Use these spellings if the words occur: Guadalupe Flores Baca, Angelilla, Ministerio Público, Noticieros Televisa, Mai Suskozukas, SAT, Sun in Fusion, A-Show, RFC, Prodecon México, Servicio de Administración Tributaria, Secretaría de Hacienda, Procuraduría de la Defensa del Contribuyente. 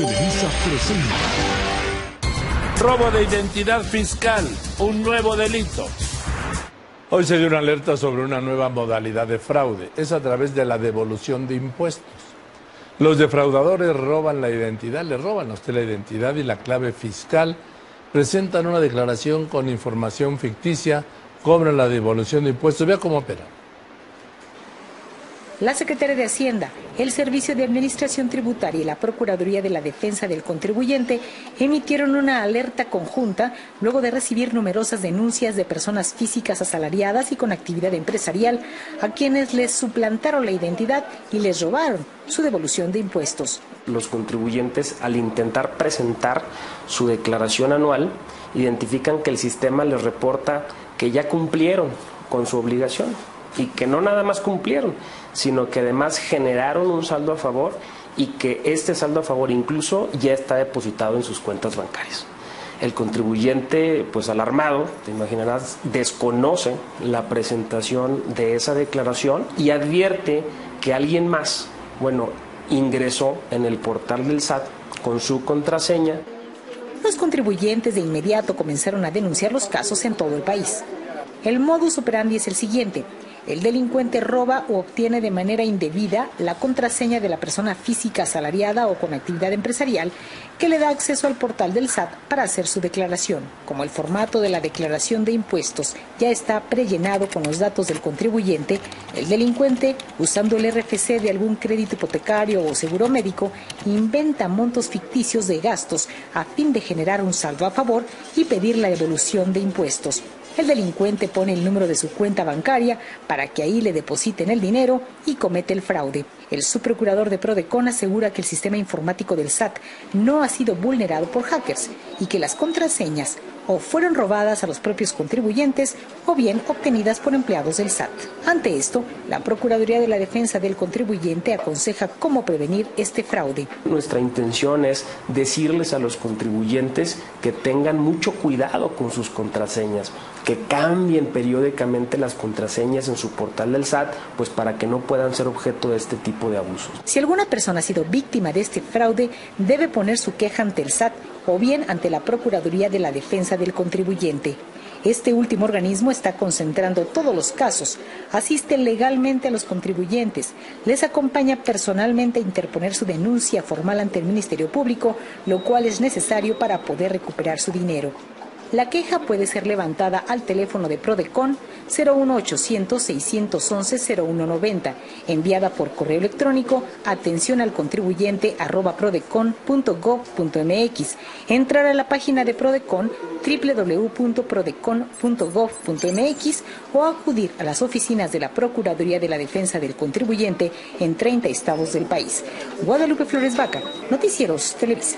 Televisa presenta. Robo de identidad fiscal, un nuevo delito. Hoy se dio una alerta sobre una nueva modalidad de fraude. Es a través de la devolución de impuestos. Los defraudadores roban la identidad, le roban a usted la identidad y la clave fiscal, presentan una declaración con información ficticia, cobran la devolución de impuestos. Vea cómo opera. La Secretaría de Hacienda, el Servicio de Administración Tributaria y la Procuraduría de la Defensa del Contribuyente emitieron una alerta conjunta luego de recibir numerosas denuncias de personas físicas asalariadas y con actividad empresarial a quienes les suplantaron la identidad y les robaron su devolución de impuestos. Los contribuyentes, al intentar presentar su declaración anual, identifican que el sistema les reporta que ya cumplieron con su obligación. Y que no nada más cumplieron, sino que además generaron un saldo a favor y que este saldo a favor incluso ya está depositado en sus cuentas bancarias. El contribuyente, pues alarmado, te imaginarás, desconoce la presentación de esa declaración y advierte que alguien más, bueno, ingresó en el portal del SAT con su contraseña. Los contribuyentes de inmediato comenzaron a denunciar los casos en todo el país. El modus operandi es el siguiente. El delincuente roba o obtiene de manera indebida la contraseña de la persona física asalariada o con actividad empresarial que le da acceso al portal del SAT para hacer su declaración. Como el formato de la declaración de impuestos ya está prellenado con los datos del contribuyente, el delincuente, usando el RFC de algún crédito hipotecario o seguro médico, inventa montos ficticios de gastos a fin de generar un saldo a favor y pedir la devolución de impuestos. El delincuente pone el número de su cuenta bancaria para que ahí le depositen el dinero y comete el fraude. El subprocurador de Prodecon asegura que el sistema informático del SAT no ha sido vulnerado por hackers y que las contraseñas o fueron robadas a los propios contribuyentes o bien obtenidas por empleados del SAT. Ante esto, la Procuraduría de la Defensa del Contribuyente aconseja cómo prevenir este fraude. Nuestra intención es decirles a los contribuyentes que tengan mucho cuidado con sus contraseñas, que cambien periódicamente las contraseñas en su portal del SAT, pues para que no puedan ser objeto de este tipo de abusos. Si alguna persona ha sido víctima de este fraude, debe poner su queja ante el SAT o bien ante la Procuraduría de la Defensa del Contribuyente. Este último organismo está concentrando todos los casos, asiste legalmente a los contribuyentes, les acompaña personalmente a interponer su denuncia formal ante el Ministerio Público, lo cual es necesario para poder recuperar su dinero. La queja puede ser levantada al teléfono de Prodecon 01800 611 0190, enviada por correo electrónico atencionalcontribuyente@prodecon.gov.mx, entrar a la página de Prodecon www.prodecon.gov.mx o acudir a las oficinas de la Procuraduría de la Defensa del Contribuyente en 30 estados del país. Guadalupe Flores Baca, Noticieros Televisa.